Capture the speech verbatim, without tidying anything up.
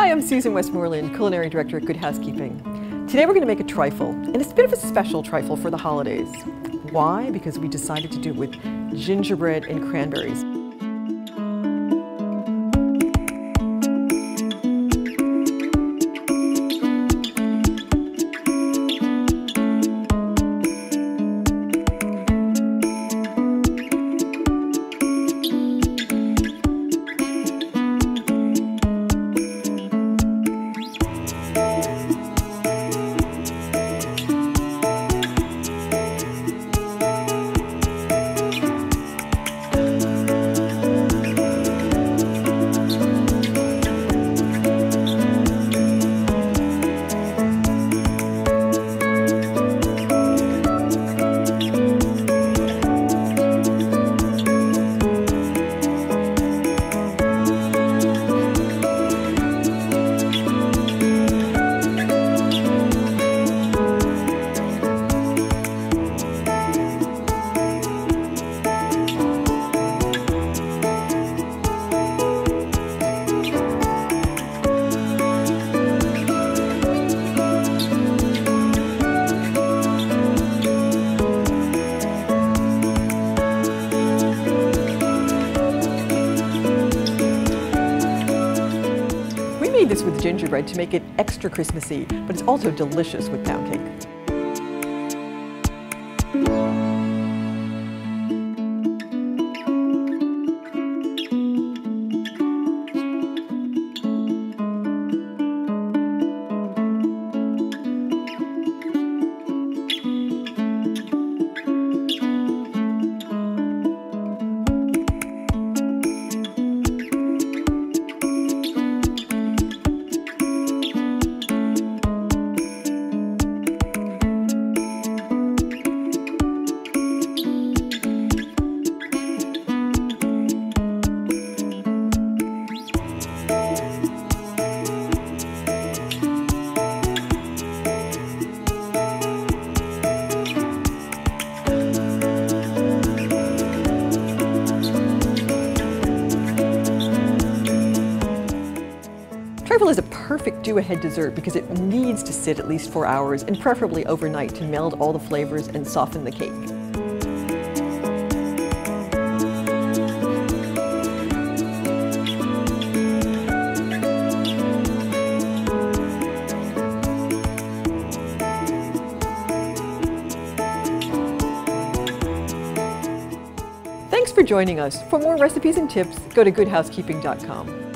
Hi, I'm Susan Westmoreland, Culinary Director at Good Housekeeping. Today we're going to make a trifle, and it's a bit of a special trifle for the holidays. Why? Because we decided to do it with gingerbread and cranberries. We made this with gingerbread to make it extra Christmassy, but it's also delicious with pound cake. Trifle is a perfect do-ahead dessert because it needs to sit at least four hours and preferably overnight to meld all the flavors and soften the cake. Thanks for joining us. For more recipes and tips, go to good housekeeping dot com.